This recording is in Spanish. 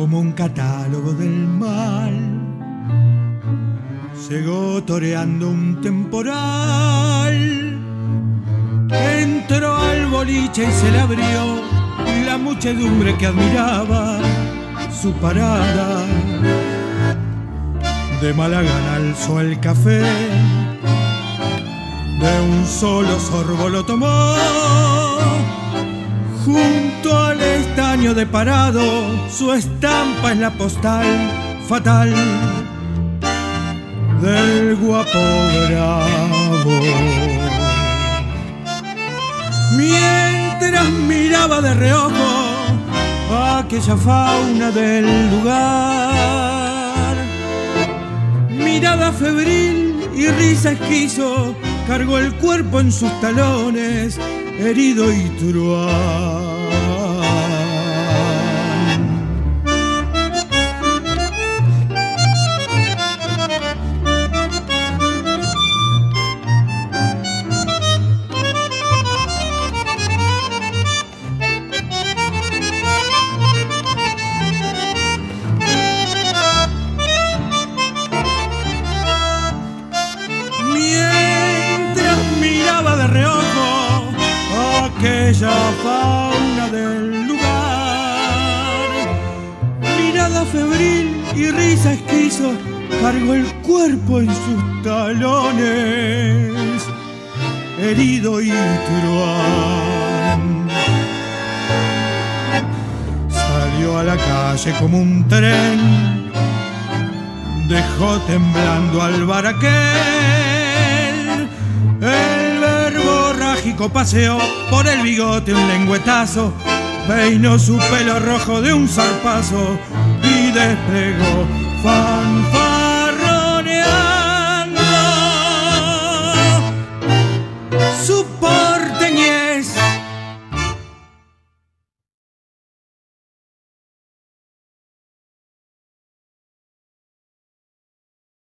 como un catálogo del mal. Llegó toreando un temporal, entró al boliche y se le abrió la muchedumbre que admiraba su parada. De mala gana alzó el café, de un solo sorbo lo tomó, junto al estaño de Parado, su estampa es la postal fatal del guapo bravo. Mientras miraba de reojo aquella fauna del lugar, mirada febril y risa esquizo, cargó el cuerpo en sus talones, herido y truán. Aquella fauna del lugar, mirada febril y risa esquizo, cargó el cuerpo en sus talones, herido y truán. Salió a la calle como un tren, dejó temblando al baraquel. El verbo rágico paseó por el bigote un lengüetazo, peinó su pelo rojo de un zarpazo y desplegó fanfarrones.